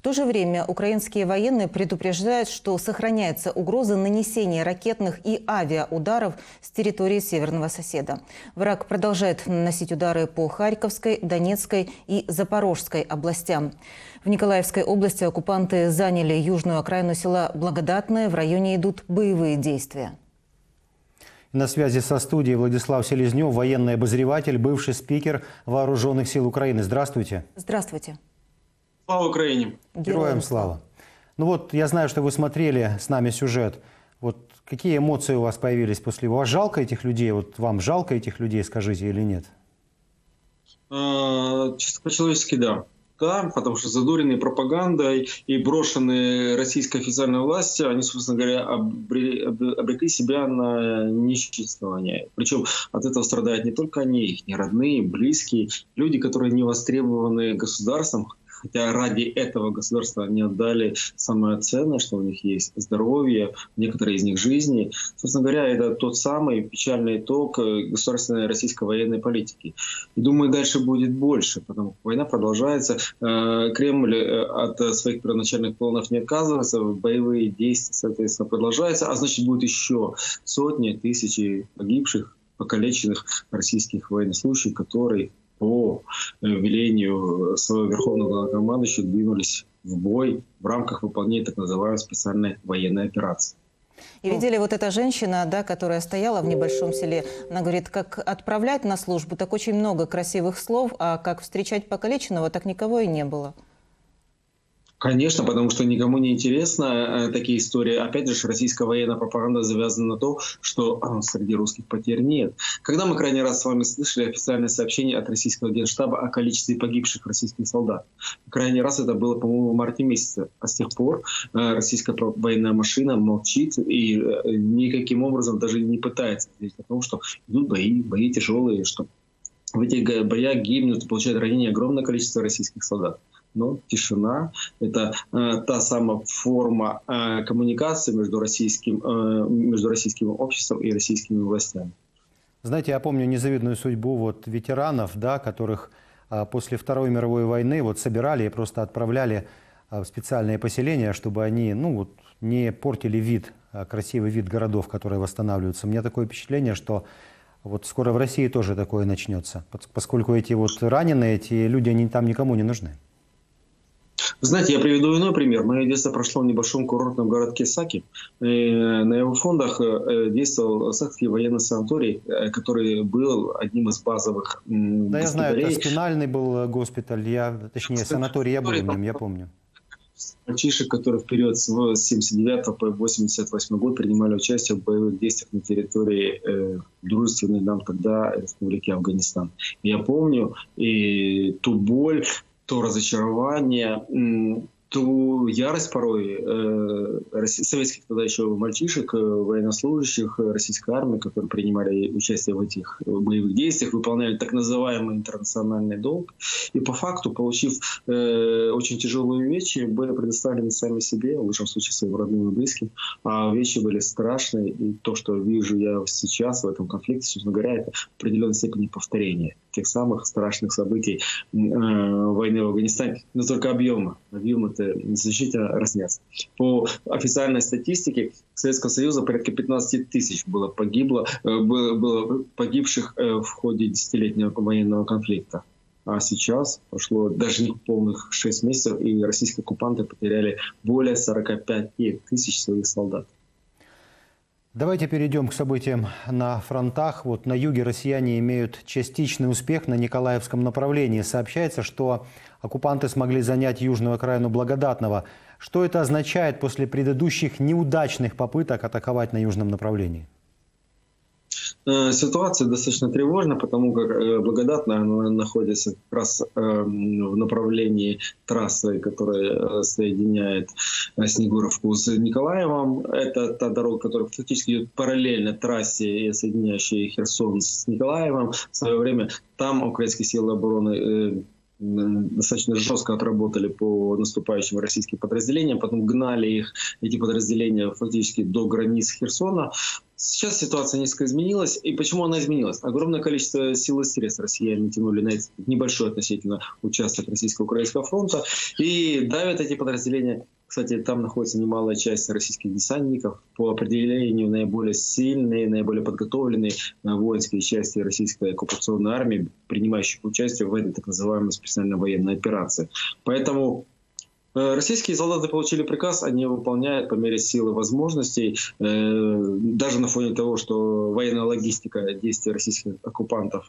В то же время украинские военные предупреждают, что сохраняется угроза нанесения ракетных и авиаударов с территории северного соседа. Враг продолжает наносить удары по Харьковской, Донецкой и Запорожской областям. В Николаевской области оккупанты заняли южную окраину села Благодатное. В районе идут боевые действия. На связи со студией Владислав Селезнев, военный обозреватель, бывший спикер Вооруженных сил Украины. Здравствуйте. Здравствуйте. Слава Украине. Героям слава. Ну вот, я знаю, что вы смотрели с нами сюжет. Вот какие эмоции у вас появились после его? Жалко этих людей? Вот вам жалко этих людей, скажите, или нет? Чисто по-человечески, да. Да, потому что задуренные пропагандой и брошенные российской официальной властью, они, собственно говоря, обрекли себя на несуществование. Причем от этого страдают не только они, их не родные, близкие, люди, которые не востребованы государством, хотя ради этого государства они отдали самое ценное, что у них есть, здоровье, некоторые из них жизни. Собственно говоря, это тот самый печальный итог государственной российской военной политики. И думаю, дальше будет больше, потому что война продолжается. Кремль от своих первоначальных планов не отказывается, боевые действия, соответственно, продолжаются, а значит, будет еще сотни, тысячи погибших, покалеченных российских военнослужащих, которые по велению своего верховного главнокомандующего двинулись в бой в рамках выполнения так называемой специальной военной операции. И видели, вот эта женщина, да, которая стояла в небольшом селе, она говорит, как отправлять на службу, так очень много красивых слов, а как встречать покалеченного, так никого и не было. Конечно, потому что никому не интересно такие истории. Опять же, российская военная пропаганда завязана на то, что среди русских потерь нет. Когда мы крайний раз с вами слышали официальное сообщение от российского генштаба о количестве погибших российских солдат? Крайний раз это было, по-моему, в марте месяце. А с тех пор российская военная машина молчит и никаким образом даже не пытается говорить о том, что идут бои, бои тяжелые, что в этих боях гибнут и получают ранения огромное количество российских солдат. Но тишина – это та самая форма коммуникации между российским обществом и российскими властями. Знаете, я помню незавидную судьбу вот ветеранов, да, которых после Второй мировой войны вот собирали и просто отправляли в специальные поселения, чтобы они, ну, вот, не портили вид, красивый вид городов, которые восстанавливаются. У меня такое впечатление, что вот скоро в России тоже такое начнется, поскольку эти вот раненые, эти люди, они там никому не нужны. Знаете, я приведу иной пример. Мое детство прошло в небольшом курортном городке Саки. На его фондах действовал Сакский военный санаторий, который был одним из базовых госпиталей. Да, я знаю, это спинальный был госпиталь, санаторий, я был в нем, я помню. Мальчишек, которые в период с 1979 по 1988 год принимали участие в боевых действиях на территории дружественной нам тогда Республики Афганистан. Я помню и ту боль, то разочарование, ту ярость порой советских тогда еще мальчишек, военнослужащих российской армии, которые принимали участие в этих боевых действиях, выполняли так называемый интернациональный долг. И по факту, получив очень тяжелые увечья, были предоставлены сами себе, в лучшем случае своим родным и близким. А увечья были страшные. И то, что вижу я сейчас в этом конфликте, собственно говоря, это в определенной степени повторение тех самых страшных событий войны в Афганистане, но только объемы-то значительно разнятся. По официальной статистике Советского Союза порядка 15 тысяч было погибших в ходе десятилетнего военного конфликта. А сейчас прошло даже не полных 6 месяцев, и российские оккупанты потеряли более 45 тысяч своих солдат. Давайте перейдем к событиям на фронтах. Вот на юге россияне имеют частичный успех на Николаевском направлении. Сообщается, что оккупанты смогли занять южную окраину Благодатного. Что это означает после предыдущих неудачных попыток атаковать на южном направлении? Ситуация достаточно тревожна, потому как Благодатная находится как раз в направлении трассы, которая соединяет Снегуровку с Николаевым. Это та дорога, которая фактически идет параллельно трассе, соединяющей Херсон с Николаевым. В свое время там украинские силы обороны достаточно жестко отработали по наступающим российским подразделениям, потом гнали их, эти подразделения, фактически до границ Херсона. Сейчас ситуация несколько изменилась. И почему она изменилась? Огромное количество сил и средств россияне тянули на этот небольшой относительно участок российско-украинского фронта. И давят эти подразделения. Кстати, там находится немалая часть российских десантников. По определению наиболее сильные, наиболее подготовленные воинские части российской оккупационной армии, принимающих участие в этой так называемой специальной военной операции. Поэтому российские солдаты получили приказ, они выполняют по мере сил и возможностей. Даже на фоне того, что военная логистика действий российских оккупантов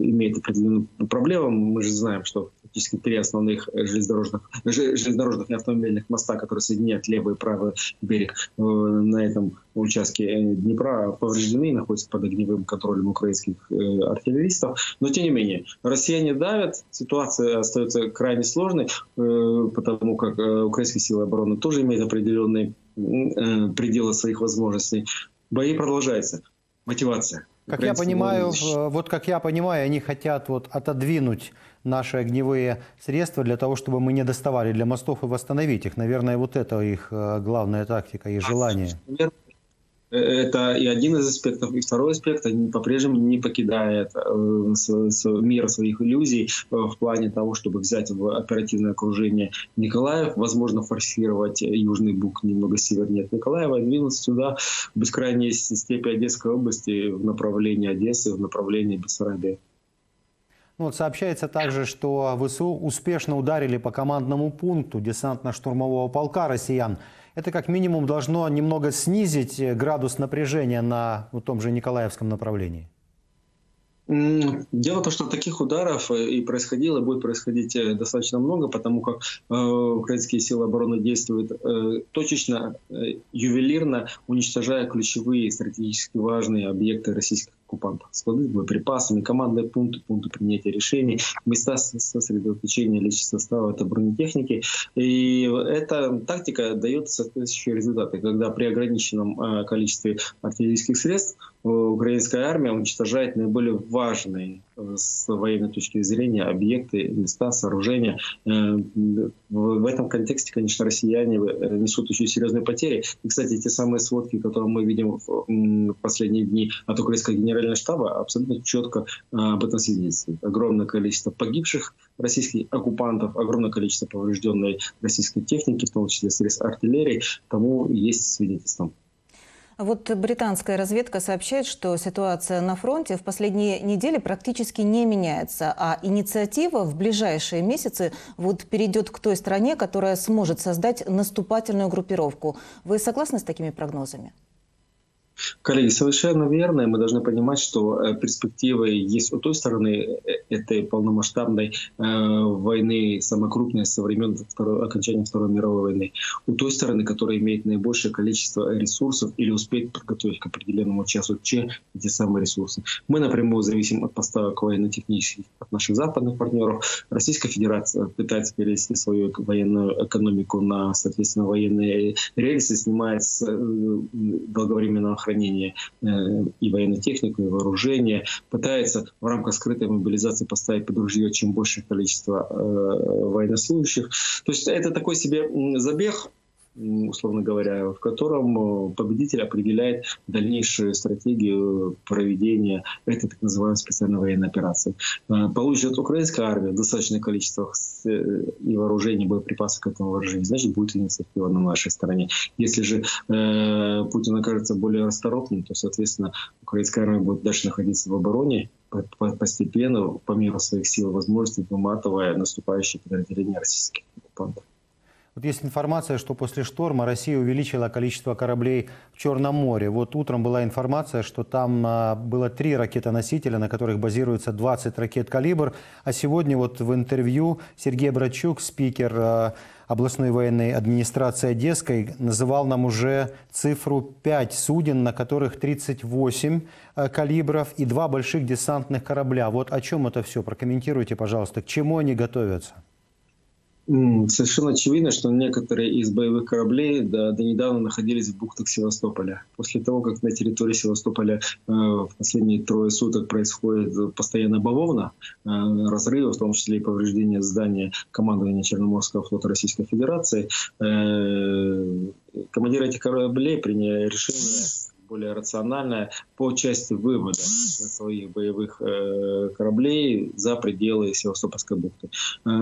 имеет определенную проблему. Мы же знаем, что практически 3 основных железнодорожных и автомобильных моста, которые соединяют левый и правый берег на этом участке Днепра, повреждены и находятся под огневым контролем украинских артиллеристов. Но тем не менее, россияне давят, ситуация остается крайне сложной, потому как украинские силы обороны тоже имеют определенные пределы своих возможностей. Бои продолжаются. Мотивация. Как я понимаю, они хотят отодвинуть наши огневые средства для того, чтобы мы не доставали для мостов и восстановить их. Наверное, это их главная тактика и желание. Это и один из аспектов. И второй аспект, они по-прежнему не покидают мир своих иллюзий в плане того, чтобы взять в оперативное окружение Николаев, возможно, форсировать Южный Буг немного севернее от Николаева, двинуться сюда, в бескрайней степи Одесской области, в направлении Одессы, в направлении Бессарабии. Сообщается также, что ВСУ успешно ударили по командному пункту десантно-штурмового полка россиян. Это как минимум должно немного снизить градус напряжения на том же Николаевском направлении. Дело в том, что таких ударов и происходило, и будет происходить достаточно много, потому как украинские силы обороны действуют точечно, ювелирно, уничтожая ключевые стратегически важные объекты российских оккупантов. Склады с боеприпасами, командные пункты, пункты принятия решений, места сосредоточения личного состава, это бронетехники. И эта тактика дает соответствующие результаты, когда при ограниченном количестве артиллерийских средств украинская армия уничтожает наиболее важные с военной точки зрения объекты, места, сооружения. В этом контексте, конечно, россияне несут очень серьезные потери. И, кстати, те самые сводки, которые мы видим в последние дни от украинского генерального штаба, абсолютно четко об этом свидетельствуют. Огромное количество погибших российских оккупантов, огромное количество поврежденной российской техники, в том числе средств артиллерии, тому есть свидетельством. Британская разведка сообщает, что ситуация на фронте в последние недели практически не меняется, а инициатива в ближайшие месяцы перейдет к той стране, которая сможет создать наступательную группировку. Вы согласны с такими прогнозами? Коллеги, совершенно верно. И мы должны понимать, что перспективы есть у той стороны этой полномасштабной войны, самой крупной со времен окончания Второй мировой войны. У той стороны, которая имеет наибольшее количество ресурсов или успеет подготовить к определенному часу Ч эти самые ресурсы. Мы напрямую зависим от поставок военно-технических от наших западных партнеров. Российская Федерация пытается перевести свою военную экономику на, соответственно, военные рельсы, снимает с долговременного хранение и военной техники, и вооружения, пытается в рамках скрытой мобилизации поставить под ружье чем большее количество военнослужащих. То есть это такой себе забег, условно говоря, в котором победитель определяет дальнейшую стратегию проведения этой так называемой специальной военной операции. Получит украинская армия достаточное количество и вооружений, боеприпасов к этому вооружению, значит, будет инициатива на нашей стороне. Если же Путин окажется более расторопным, то, соответственно, украинская армия будет дальше находиться в обороне, постепенно, по мере своих сил и возможностей, выматывая наступающие подразделения российских оккупантов. Есть информация, что после шторма Россия увеличила количество кораблей в Черном море. Утром была информация, что там было 3 ракетоносителя, на которых базируется 20 ракет «Калибр». А сегодня в интервью Сергей Брачук, спикер областной военной администрации Одесской, называл нам уже цифру 5 суден, на которых 38 «Калибров» и 2 больших десантных корабля. О чем это все? Прокомментируйте, пожалуйста, к чему они готовятся? Совершенно очевидно, что некоторые из боевых кораблей до недавно находились в бухтах Севастополя. После того, как на территории Севастополя в последние трое суток происходит постоянная бавовна, разрывы, в том числе и повреждения здания командования Черноморского флота Российской Федерации, командиры этих кораблей приняли решение более рациональное по части вывода своих боевых кораблей за пределы Севастопольской бухты.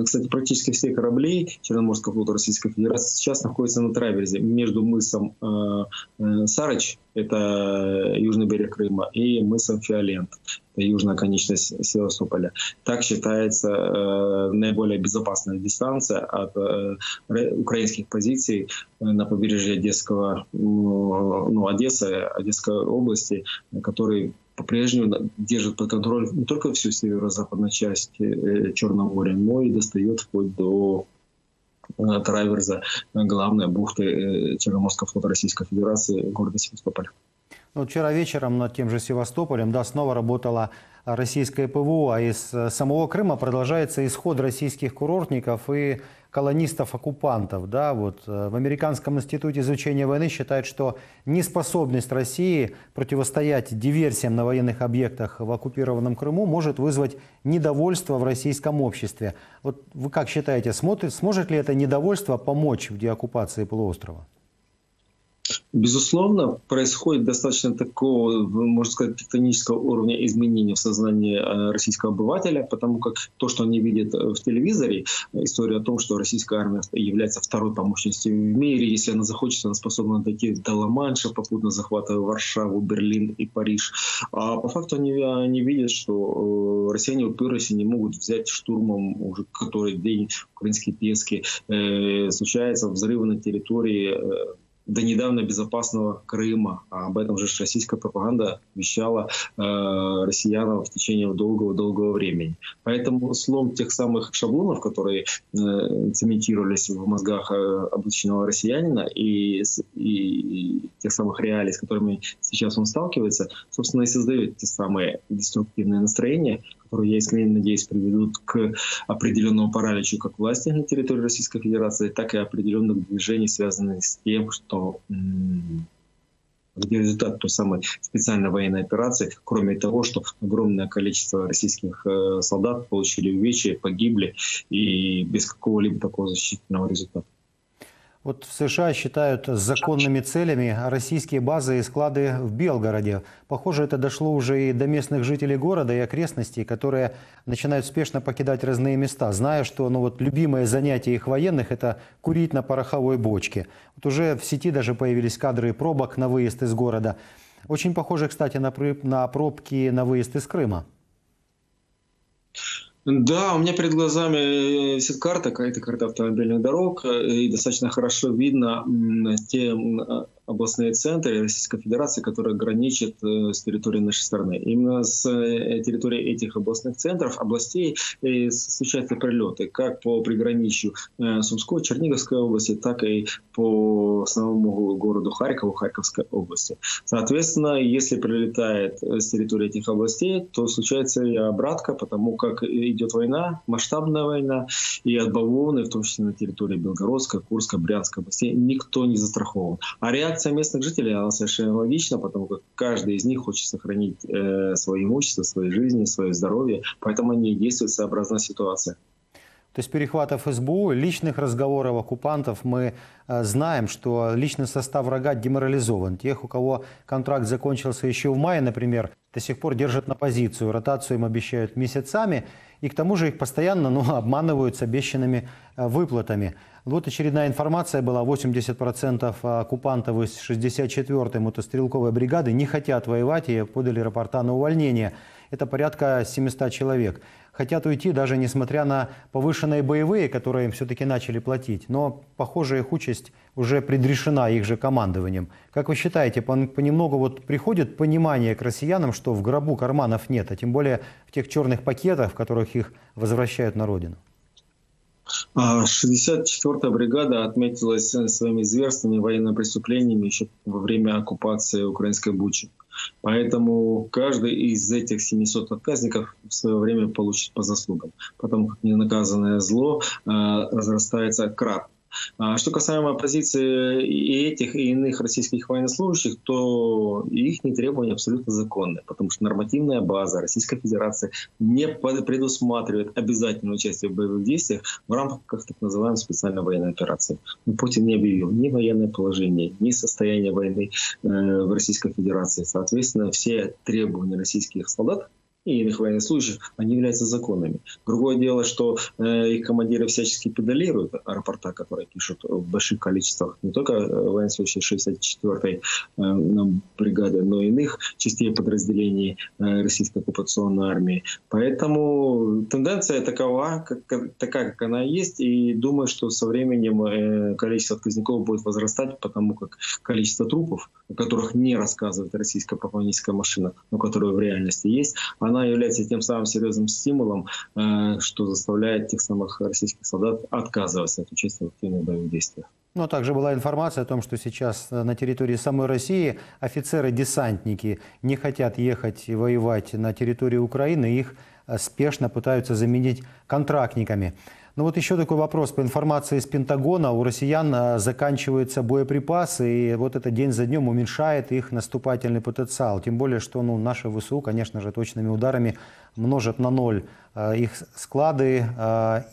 Кстати, практически все корабли Черноморского флота Российской Федерации сейчас находятся на траверзе между мысом Сарыч, это южный берег Крыма, и мысом Фиолент, это южная конечность Севастополя. Так считается наиболее безопасная дистанция от украинских позиций на побережье Одесской области, который по-прежнему держит под контроль не только всю северо-западную часть Черного моря, но и достает вплоть до траверза главной бухты Черноморского флота Российской Федерации города Севастополь. Ну, вчера вечером над тем же Севастополем, да, снова работала российское ПВО, а из самого Крыма продолжается исход российских курортников и колонистов-оккупантов. Да, вот. В Американском институте изучения войны считают, что неспособность России противостоять диверсиям на военных объектах в оккупированном Крыму может вызвать недовольство в российском обществе. Вот вы как считаете, сможет ли это недовольство помочь в деоккупации полуострова? Безусловно, происходит достаточно такого, можно сказать, тектонического уровня изменений в сознании российского обывателя, потому как то, что они видят в телевизоре, история о том, что российская армия является второй по мощности в мире, если она захочет, она способна дойти до Ла-Манша, попутно захватывая Варшаву, Берлин и Париж. А по факту они видят, что россияне уперлись и не могут взять штурмом уже который день украинские пески. Случаются взрывы на территории до недавно безопасного Крыма. А об этом же российская пропаганда вещала россиянам в течение долгого времени. Поэтому слом тех самых шаблонов, которые цементировались в мозгах обычного россиянина и тех самых реалий, с которыми сейчас он сталкивается, собственно, и создает те самые деструктивные настроения, которые, я искренне надеюсь, приведут к определенному параличу как власти на территории Российской Федерации, так и определенных движений, связанных с тем, что результат той самой специальной военной операции, кроме того, что огромное количество российских солдат получили увечья, погибли и без какого-либо такого защитного результата. Вот в США считают законными целями российские базы и склады в Белгороде. Похоже, это дошло уже и до местных жителей города и окрестностей, которые начинают спешно покидать разные места, зная, что любимое занятие их военных – это курить на пороховой бочке. Вот уже в сети даже появились кадры и пробок на выезд из города. Очень похоже, кстати, на пробки на выезд из Крыма. Да, у меня перед глазами висит карта, какая-то карта автомобильных дорог, и достаточно хорошо видно те областные центры Российской Федерации, которые граничат с территорией нашей страны. Именно с территории этих областных центров, областей случаются прилеты, как по приграничью Сумской, Черниговской области, так и по самому городу Харькову, Харьковской области. Соответственно, если прилетает с территории этих областей, то случается и обратка, потому как идет война, масштабная война, и от бавовны, в том числе на территории Белгородска, Курска, Брянской области, никто не застрахован. А реакция местных жителей, она совершенно логична, потому как каждый из них хочет сохранить свое имущество, свои жизни, свое здоровье, поэтому они действуют сообразно ситуации. То есть перехватов СБУ, личных разговоров оккупантов, мы знаем, что личный состав врага деморализован. Тех, у кого контракт закончился еще в мае, например, до сих пор держат на позицию, ротацию им обещают месяцами, и к тому же их постоянно обманывают с обещанными выплатами. Вот очередная информация была, 80% оккупантов из 64-й мотострелковой бригады не хотят воевать и подали рапорта на увольнение. Это порядка 700 человек. Хотят уйти, даже несмотря на повышенные боевые, которые им все-таки начали платить. Но, похоже, их участь уже предрешена их же командованием. Как вы считаете, понемногу приходит понимание к россиянам, что в гробу карманов нет, а тем более в тех черных пакетах, в которых их возвращают на родину? 64-я бригада отметилась своими зверствами, военными преступлениями еще во время оккупации украинской Бучи. Поэтому каждый из этих 700 отказников в свое время получит по заслугам, потому как ненаказанное зло разрастается кратно. Что касаемо оппозиции и этих, и иных российских военнослужащих, то их требования абсолютно законные, потому что нормативная база Российской Федерации не предусматривает обязательное участие в боевых действиях в рамках так называемой специальной военной операции. Но Путин не объявил ни военное положение, ни состояние войны в Российской Федерации. Соответственно, все требования российских солдат и иных военнослужащих, они являются законными. Другое дело, что их командиры всячески педалируют рапорта, которые пишут в больших количествах не только военнослужащих 64-й бригады, но и иных частей подразделений российской оккупационной армии. Поэтому тенденция такова, как она есть, и думаю, что со временем количество отказников будет возрастать, потому как количество трупов, о которых не рассказывает российская пропагандистская машина, но которые в реальности есть, она является тем самым серьезным стимулом, что заставляет тех самых российских солдат отказываться от участия в активных боевых действиях. Но также была информация о том, что сейчас на территории самой России офицеры-десантники не хотят ехать и воевать на территории Украины, их спешно пытаются заменить контрактниками. Ну вот еще такой вопрос. По информации из Пентагона, у россиян заканчиваются боеприпасы, и вот это день за днем уменьшает их наступательный потенциал. Тем более, что наши ВСУ, конечно же, точными ударами множат на ноль их склады.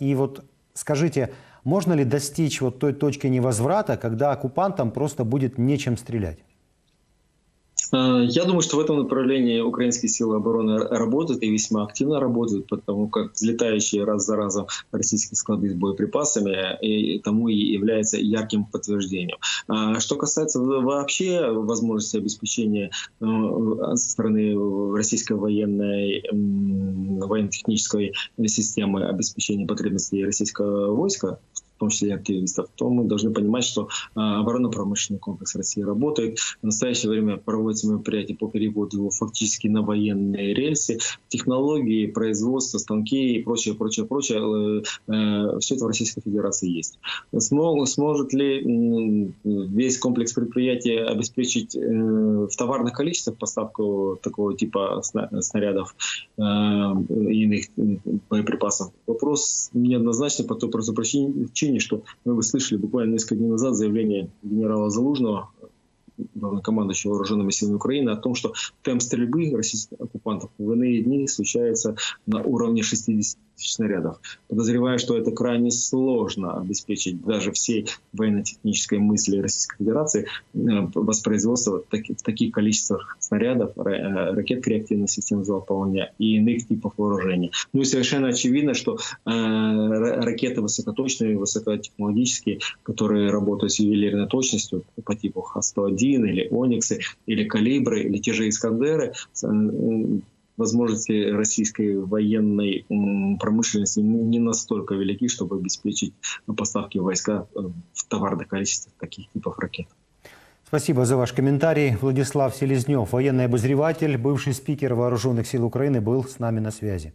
И вот скажите, можно ли достичь вот той точки невозврата, когда оккупантам просто будет нечем стрелять? Я думаю, что в этом направлении украинские силы обороны работают и весьма активно работают, потому как взлетающие раз за разом российские склады с боеприпасами и тому и является ярким подтверждением. Что касается вообще возможности обеспечения со стороны российской военно-технической системы обеспечения потребностей российского войска, в том числе и активистов, то мы должны понимать, что оборонно-промышленный комплекс России работает. В настоящее время проводятся мероприятия по переводу его фактически на военные рельсы. Технологии, производство, станки и прочее. Все это в Российской Федерации есть. Сможет ли весь комплекс предприятий обеспечить в товарных количествах поставку такого типа снарядов и иных боеприпасов? Вопрос неоднозначный по той простой причине, что вы слышали буквально несколько дней назад заявление генерала Залужного, главнокомандующего вооруженными силами Украины, о том, что темп стрельбы российских оккупантов в иные дни случается на уровне 60 тысяч снарядов. Подозреваю, что это крайне сложно обеспечить даже всей военно-технической мысли Российской Федерации воспроизводство в таких количествах снарядов, ракет реактивных систем залпового огня и иных типов вооружений. Ну и совершенно очевидно, что ракеты высокоточные, высокотехнологические, которые работают с ювелирной точностью по типу Х-101 или Ониксы, или Калибры, или те же Искандеры, возможности российской военной промышленности не настолько велики, чтобы обеспечить поставки войска в товарных количествах таких типов ракет. Спасибо за ваш комментарий. Владислав Селезнев, военный обозреватель, бывший спикер Вооруженных сил Украины, был с нами на связи.